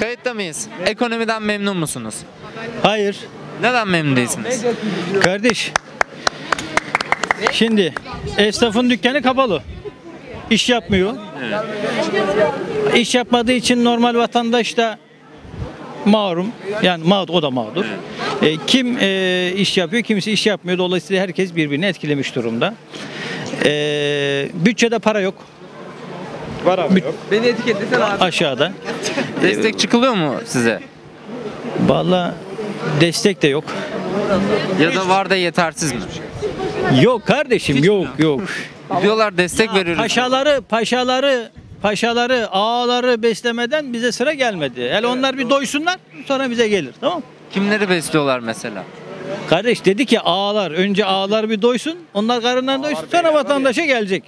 Kayıtta mıyız? Ekonomiden memnun musunuz? Hayır. Neden memnun değilsiniz? Kardeş, şimdi esnafın dükkanı kapalı. İş yapmıyor. Evet. İş yapmadığı için normal vatandaş da mağrum. Yani mağdur, o da mağdur. Evet. Kim iş yapıyor, kimisi iş yapmıyor. Dolayısıyla herkes birbirini etkilemiş durumda. Bütçede para yok. Var abi, yok. Beni etiketlesen abi. Aşağıda. Destek çıkılıyor mu size? Vallahi destek de yok. Ya da var da yetersiz mi? Yok kardeşim, hiç yok mi? Yok. Diyorlar destek veriyoruz. Paşaları, ağaları beslemeden bize sıra gelmedi. Hele onlar bir doysunlar, sonra bize gelir, tamam? Kimleri besliyorlar mesela? Kardeş dedi ki ağalar, önce ağalar bir doysun, onlar karınlarını doysun, sonra vatandaşa gelecek.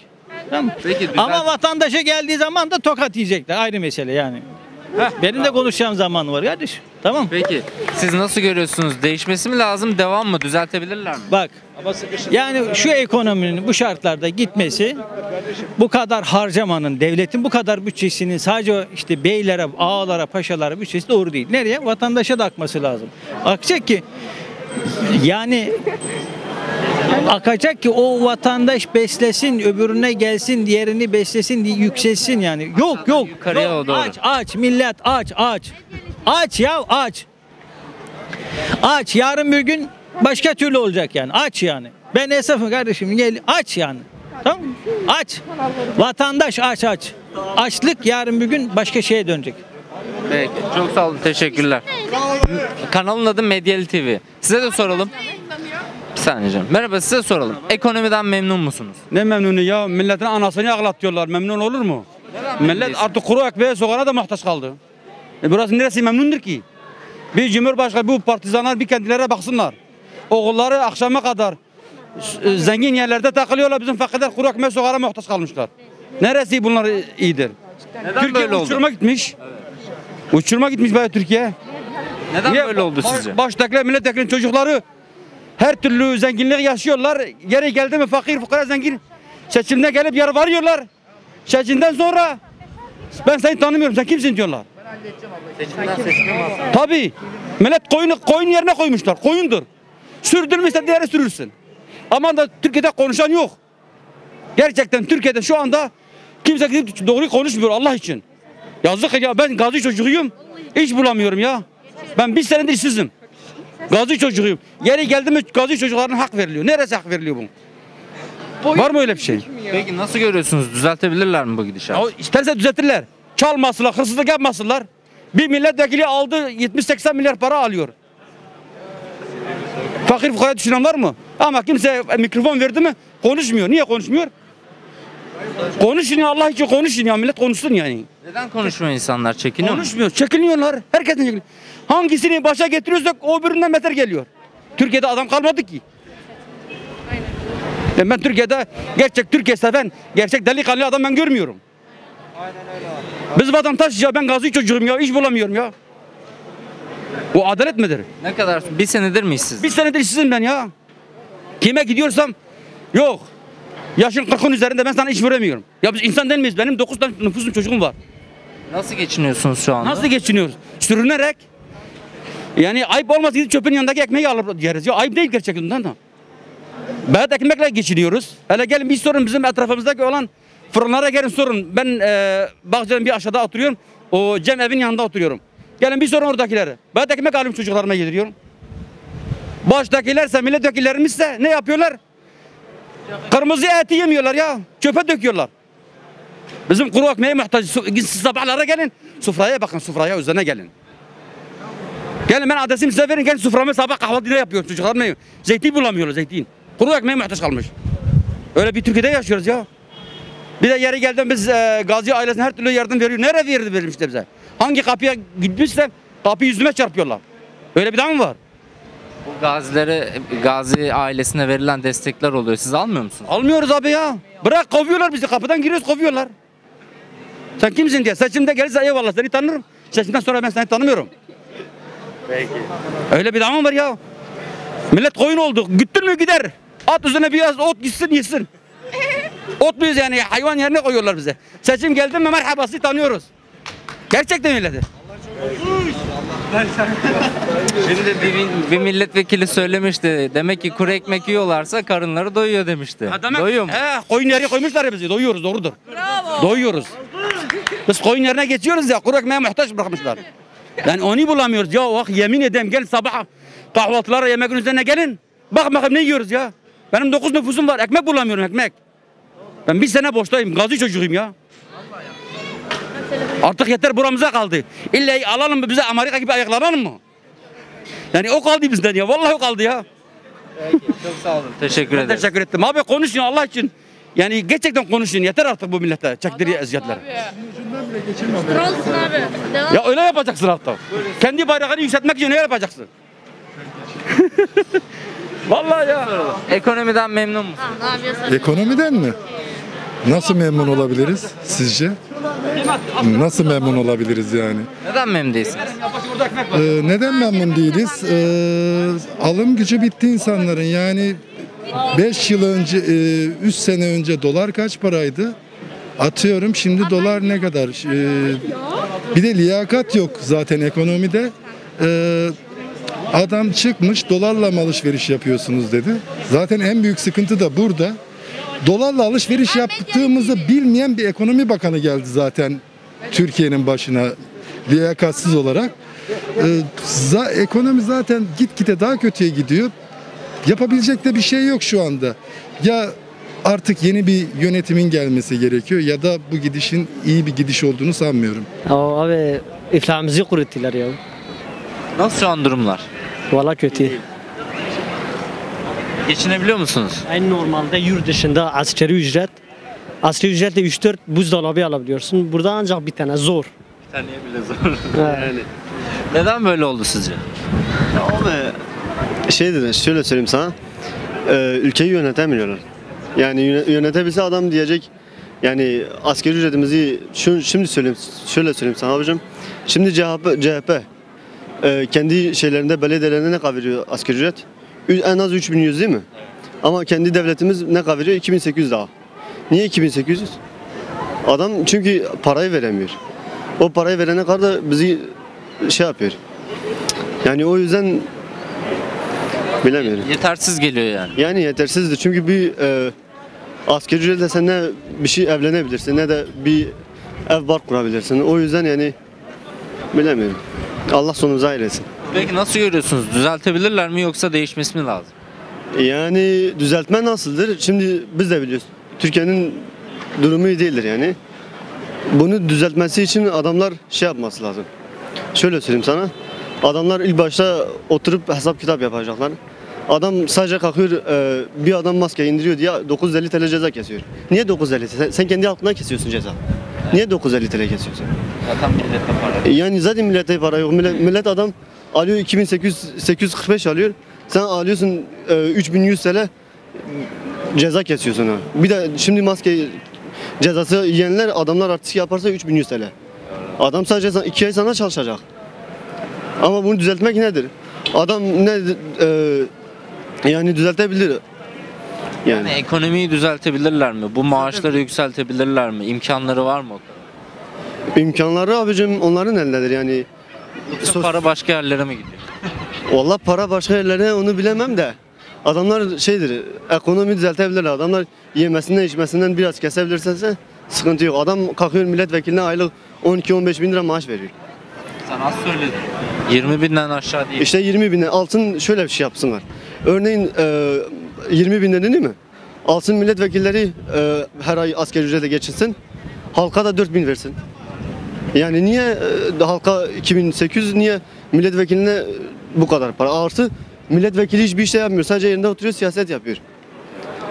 Tamam. Peki, ama vatandaşa geldiği zaman da tokat yiyecekler, ayrı mesele yani. Heh, benim de konuşacağım zaman var kardeş. Tamam. Peki siz nasıl görüyorsunuz? Değişmesi mi lazım? Devam mı? Düzeltebilirler mi? Bak. Yani şu ekonominin bu şartlarda gitmesi, bu kadar harcamanın, devletin bu kadar bütçesinin sadece işte beylere, ağalara, paşalara bütçesi doğru değil. Nereye? Vatandaşa da akması lazım. Akacak ki yani akacak ki o vatandaş beslesin, öbürüne gelsin, diğerini beslesin, yükselsin yani. Yok yok. Yok. Aç millet, aç. Aç ya, aç yarın bir gün başka türlü olacak yani, aç yani. Ben esnafım kardeşim, gel aç yani, tamam, aç vatandaş, aç açlık yarın bir gün başka şeye dönecek. Peki, çok sağ olun, teşekkürler. Kanalın adı Medyali TV. Size de soralım. Bir saniye canım. Merhaba, size soralım. Ekonomiden memnun musunuz? Ne memnunu ya, milletin anasını ağlatıyorlar, memnun olur mu? Millet artık kuru ekmeğe, soğana da muhtaç kaldı. Burası neresi memnundur ki? Bir cumhurbaşkanı, bu partizanlar bir kendilerine baksınlar. Oğulları akşama kadar zengin yerlerde takılıyorlar. Bizim fakirler kuru ekmeğe, soğana muhtaç kalmışlar. Neresi bunlar iyidir? Neden Türkiye böyle uçuruma oldu? Gitmiş. Evet. Uçuruma gitmiş bayağı Türkiye. Neden böyle oldu sizce? Baştakiler, milletvekilinin çocukları her türlü zenginlik yaşıyorlar. Geri geldi mi fakir, fukara, zengin. Seçimde gelip yarı varıyorlar. Seçimden sonra ben seni tanımıyorum, sen kimsin diyorlar. Tabii. Millet koyun yerine koymuşlar. Koyundur. Sürdürmüşse diğeri sürülsün. Ama da Türkiye'de konuşan yok. Gerçekten Türkiye'de şu anda kimse doğru konuşmuyor Allah için. Yazık ya, ben gazi çocuğuyum. İş bulamıyorum ya. Ben bir senedir işsizim. Gazi çocuğuyum. Yeri geldi mi gazi çocuklarına hak veriliyor. Neresi hak veriliyor bunun? Var mı öyle bir şey? Peki nasıl görüyorsunuz? Düzeltebilirler mi bu gidişatı? İsterse düzeltirler. Çalmasınlar, hırsızlık yapmasınlar. Bir milletvekili aldı, 70-80 milyar para alıyor. Fakir fukaraya düşünen var mı? Ama kimse mikrofon verdi mi konuşmuyor. Niye konuşmuyor? Konuşun ya, Allah için konuşun ya, millet konuşsun yani. Neden konuşmuyor insanlar? Çekiniyor. Konuşmuyor, çekiniyorlar. Herkesin çekiniyor. Hangisini başa getiriyorsak o birinden meter geliyor. Türkiye'de adam kalmadı ki. Ben Türkiye'de gerçek Türkiye seven, gerçek delikanlı adam ben görmüyorum. Biz vatandaş ya, ben gazi çocuğum ya, iş bulamıyorum ya. Bu adalet midir? Ne kadar? Bir senedir mi işsiz? Bir senedir işsizim ben ya. Kime gidiyorsam yok. Yaşın 40'ın üzerinde ben sana iş veremiyorum. Ya biz insan değil miyiz? Benim 9 tane nüfusum çocuğum var. Nasıl geçiniyorsunuz şu anda? Nasıl geçiniyoruz? Sürünerek. Yani ayıp olmaz, gidip çöpün yanındaki ekmeği alıp yeriz. Ya ayıp değil gerçekten. Bayat ekmekle geçiniyoruz. Hele gelin bir sorun bizim etrafımızdaki olan fırınlara, gelin sorun. Ben Bağcılar'ın bir aşağıda oturuyorum. O Cem evin yanında oturuyorum. Gelin bir sorun oradakileri. Bayat ekmek alıyorum, çocuklarıma yediriyorum. Baştakilerse, milletvekillerimizse ne yapıyorlar? Kırmızı eti yemiyorlar ya. Çöpe döküyorlar. Bizim kuru ekmeğe muhtaç. Sabahlara gelin. Sufraya bakın, sufraya üzerine gelin. Gelin ben adresimi size verin. Gelin suframı sabah kahvaltıyla yapıyorum. Çocuklarıma yiyor. Zeytin bulamıyorlar, zeytin. Kuru ekmeğe muhtaç kalmış. Öyle bir Türkiye'de yaşıyoruz ya. Bir de yeri geldi biz Gazi ailesine her türlü yardım veriyor. Nereye verilmişler bize? Hangi kapıya gitmişse kapıyı yüzüme çarpıyorlar. Öyle bir daha mı var? Bu gazilere, Gazi ailesine verilen destekler oluyor. Siz almıyor musunuz? Almıyoruz abi ya. Bırak, kovuyorlar bizi. Kapıdan giriyoruz, kovuyorlar. Sen kimsin diye. Seçimde gelirse eyvallah seni tanırım. Seçimden sonra ben seni tanımıyorum. Peki. Öyle bir daha mı var ya? Millet koyun oldu. Güttün mü gider. At üzerine biraz ot gitsin yesin. Ot muyuz yani? Hayvan yerine koyuyorlar bize. Seçim geldi mi merhabasını tanıyoruz. Gerçekten öyle de. Şimdi bir milletvekili söylemişti. Demek ki kuru ekmek yiyorlarsa karınları doyuyor demişti. Demek, doyuyor mu? Koyun yeri koymuşlar bizi. Doyuyoruz, doğrudur. Bravo. Doyuyoruz. Biz koyun yerine geçiyoruz ya, kuru ekmeğe muhtaç bırakmışlar. Yani onu bulamıyoruz ya. Bak, yemin ederim, gel sabah kahvaltılara, yemeğin üzerine gelin. Bak bakalım ne yiyoruz ya. Benim 9 nüfusum var, ekmek bulamıyorum, ekmek. Ben bir sene boştayım, gazi çocuğuyum ya. Artık yeter, buramıza kaldı. İlla alalım mı, bize Amerika gibi ayaklanalım mı? Yani o kaldı bizden ya, vallahi o kaldı ya. Peki, çok sağ olun, teşekkür ederim. Teşekkür ettim abi, konuşun Allah için. Yani gerçekten konuşun, yeter artık bu millete çektirdiği eziyetler. Ya öyle yapacaksın artık. Kendi bayrağını yükseltmek için öyle yapacaksın. Vallahi ya. Ekonomiden memnun musun? Ekonomiden mi? Nasıl memnun olabiliriz sizce? Nasıl memnun olabiliriz yani? Neden memnun değilsiniz? Neden memnun değiliz? Alım gücü bitti insanların. Yani 5 yıl önce, 3 sene önce dolar kaç paraydı? Atıyorum şimdi dolar ne kadar? Bir de liyakat yok zaten ekonomide. Adam çıkmış, dolarla mı alışveriş yapıyorsunuz dedi. Zaten en büyük sıkıntı da burada. Dolarla alışveriş yaptığımızı bilmeyen bir ekonomi bakanı geldi zaten Türkiye'nin başına, liyakatsız olarak. Ekonomi zaten gitgide daha kötüye gidiyor. Yapabilecek de bir şey yok şu anda. Ya artık yeni bir yönetimin gelmesi gerekiyor ya da bu gidişin iyi bir gidiş olduğunu sanmıyorum. Abi iflamızı kuruttular ya. Nasıl şu an durumlar? Valla kötü. Geçinebiliyor musunuz? En normalde yurt dışında asgari ücretle 3-4 buzdolabı alabiliyorsun. Burada ancak bir tane zor. Bir taneye bile zor. Evet. Yani. Neden böyle oldu sizce? Ya abi, şöyle söyleyeyim sana. Ülkeyi yönetemiyorlar. Yani yönetebilse adam diyecek. Yani asgari ücretimizi şimdi söyleyeyim. Şöyle söyleyeyim sana abicim. Şimdi CHP kendi şeylerinde, belediyelerinde ne kaveriyor asgari ücret? En az 3100 değil mi? Ama kendi devletimiz ne kaveriyor? 2800 daha. Niye 2800? Adam çünkü parayı veremiyor. O parayı verene kadar da bizi şey yapıyor. Yani o yüzden bilemiyorum. Yetersiz geliyor yani. Yani yetersizdir. Çünkü bir asgari ücretle sen ne bir şey evlenebilirsin ne de bir ev bark kurabilirsin. O yüzden yani bilemiyorum. Allah sonumuzu hayır etsin. Peki nasıl görüyorsunuz? Düzeltebilirler mi yoksa değişmesi mi lazım? Yani düzeltme nasıldır? Şimdi biz de biliyoruz. Türkiye'nin durumu iyi değildir yani. Bunu düzeltmesi için adamlar şey yapması lazım. Şöyle söyleyeyim sana. Adamlar ilk başta oturup hesap kitap yapacaklar. Adam sadece kalkıyor, bir adam maske indiriyor diye 950 TL ceza kesiyor. Niye 950 TL? Sen kendi halkından kesiyorsun ceza. Niye 950 TL kesiyorsun? Zaten millete para yok. Yani zaten millete para yok. Millet adam alıyor 2845 alıyor. Sen alıyorsun 3100 TL ceza kesiyorsun ha. Bir de şimdi maske cezası yiyenler, adamlar artık yaparsa 3100 TL. Adam sadece 2 ay sana çalışacak. Ama bunu düzeltmek nedir? Adam ne yani düzeltebilir. Yani ekonomiyi düzeltebilirler mi? Bu maaşları yükseltebilirler mi? İmkanları var mı? İmkanları abicim onların elindedir yani. Para başka yerlere mi gidiyor? Vallahi para başka yerlere onu bilemem de. Adamlar ekonomi düzeltebilirler. Adamlar yemesinden içmesinden biraz kesebilirse sıkıntı yok. Adam kalkıyor milletvekiline aylık 12-15 bin lira maaş veriyor. Sen az söyledin. 20 binden aşağı değil. İşte 20 binden altın şöyle bir şey yapsınlar. Örneğin 20 binden değil mi? Alsın milletvekilleri her ay asgari ücrete geçilsin. Halka da 4000 versin. Yani niye halka 2800, niye milletvekiline bu kadar para? Artı milletvekili hiçbir şey yapmıyor. Sadece yerinde oturuyor, siyaset yapıyor.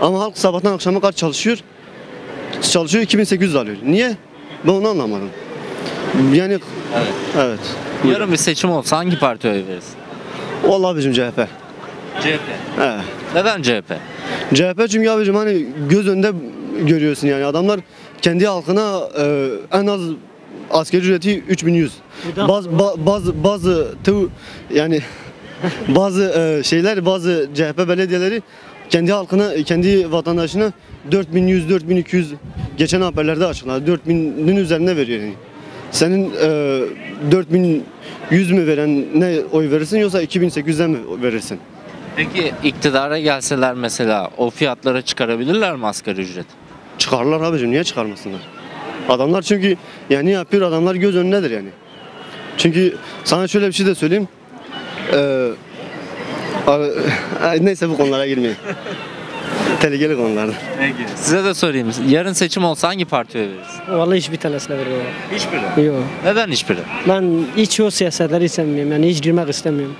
Ama halk sabahtan akşama kadar çalışıyor. 2800 alıyor. Niye? Ben onu anlamadım. Yani evet. Yarın bir seçim olsa hangi partiye oy verirsin? Vallahi bizim CHP. CHP? Evet. Neden CHP? CHP çünkü abicim hani göz önünde görüyorsun yani adamlar kendi halkına en az asgari ücreti 3100. Bazı CHP belediyeleri kendi halkına, kendi vatandaşına 4100, 4200 geçen haberlerde açıkladı. 4000'in üzerine veriyor yani. senin 4100 mü veren ne oy verirsin, yoksa 2800'den mi verirsin? Peki iktidara gelseler mesela o fiyatlara çıkarabilirler mi asgari ücret? Çıkarlar abicim, niye çıkarmasınlar? Adamlar çünkü yani yapıyor, adamlar göz önündedir yani. Çünkü sana şöyle bir şey de söyleyeyim. Neyse bu konulara girmeyin. Tehlikeli konularda. Peki. Size de sorayım. Yarın seçim olsa hangi partiye verirsin? Vallahi hiçbir tanesine veriyorum. Hiçbiri? Yok. Neden hiçbiri? Ben hiç o siyasetleri istemiyorum. Yani hiç girmek istemiyorum.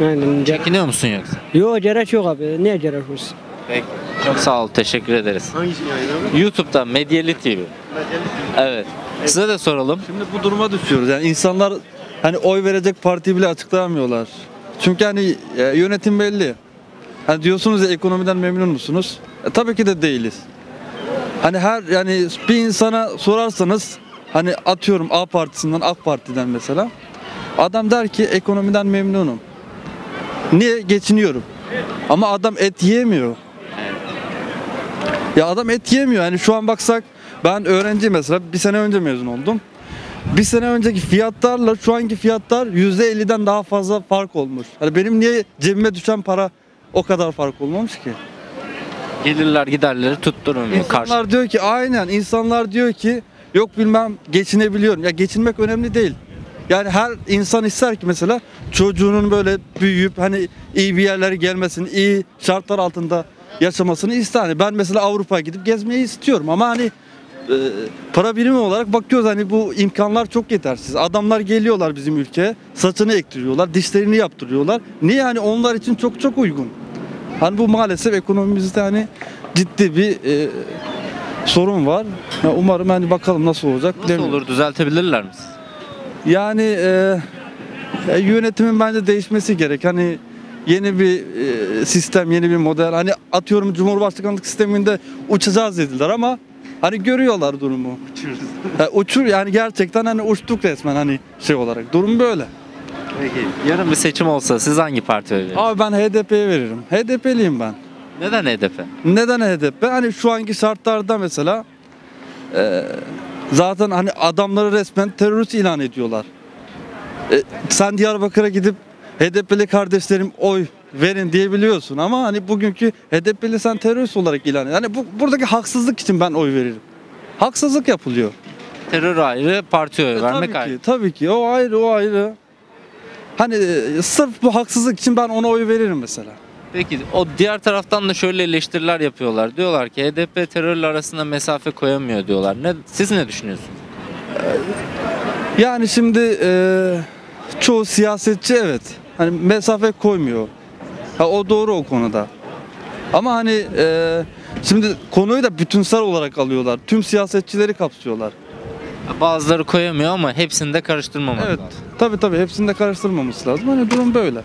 Yani çekiniyor musun yoksa? Yok, gerek yok abi. Niye gerek olsun? Peki. Çok sağ ol. Teşekkür ederiz. Hangisini yayınladın? YouTube'da Medyali TV. Medyali TV. Evet. Size de soralım. Şimdi bu duruma düşüyoruz. Yani insanlar hani oy verecek partiyi bile açıklayamıyorlar. Çünkü hani yönetim belli. Hani diyorsunuz ya, ekonomiden memnun musunuz? Tabii ki de değiliz. Hani her yani bir insana sorarsanız hani atıyorum A partisinden, AK Parti'den mesela. Adam der ki ekonomiden memnunum. Niye? Geçiniyorum. Ama adam et yiyemiyor. Ya adam et yiyemiyor. Yani şu an baksak ben öğrenci mesela, bir sene önce mezun oldum. Bir sene önceki fiyatlarla şu anki fiyatlar %50'den daha fazla fark olmuş. Yani benim niye cebime düşen para o kadar fark olmamış ki? Gelirler giderleri tutturmuyor. İnsanlar diyor ki aynen, insanlar diyor ki yok bilmem geçinebiliyorum. Ya geçinmek önemli değil. Yani her insan ister ki mesela çocuğunun böyle büyüyüp hani iyi bir yerlere gelmesini, iyi şartlar altında yaşamasını ister. Hani ben mesela Avrupa'ya gidip gezmeyi istiyorum ama hani para birimi olarak bakıyoruz hani bu imkanlar çok yetersiz. Adamlar geliyorlar bizim ülkeye, saçını ektiriyorlar, dişlerini yaptırıyorlar. Niye? Yani onlar için çok çok uygun. Hani bu maalesef ekonomimizde hani ciddi bir sorun var. Yani umarım hani bakalım nasıl olacak. Nasıl olur, düzeltebilirler mi? Yani yönetimin bence değişmesi gerek. Hani yeni bir sistem, yeni bir model. Hani atıyorum Cumhurbaşkanlık sisteminde uçacağız dediler ama hani görüyorlar durumu. Uçuruz. Yani uçur yani, gerçekten hani uçtuk resmen hani şey olarak. Durum böyle. Peki yarın bir seçim olsa siz hangi partiye verirsiniz? Abi ben HDP'ye veririm. HDP'liyim ben. Neden HDP? Neden HDP? Hani şu anki şartlarda mesela zaten hani adamları resmen terörist ilan ediyorlar. Sen Diyarbakır'a gidip HDP'li kardeşlerim oy verin diyebiliyorsun ama hani bugünkü HDP'li sen terörist olarak ilan ediyorsun. Hani buradaki haksızlık için ben oy veririm. Haksızlık yapılıyor. Terör ayrı, partiye oy vermek tabii ki, ayrı. Tabii ki o ayrı, o ayrı. Hani sırf bu haksızlık için ben ona oy veririm mesela. Peki o diğer taraftan da şöyle eleştiriler yapıyorlar. Diyorlar ki HDP terörle arasında mesafe koyamıyor diyorlar. Siz ne düşünüyorsunuz? Yani şimdi çoğu siyasetçi evet hani mesafe koymuyor. Ha, o doğru o konuda. Ama hani şimdi konuyu da bütünsel olarak alıyorlar. Tüm siyasetçileri kapsıyorlar. Bazıları koyamıyor ama hepsini de karıştırmamak lazım. Evet tabii, hepsini de karıştırmaması lazım. Hani durum böyle.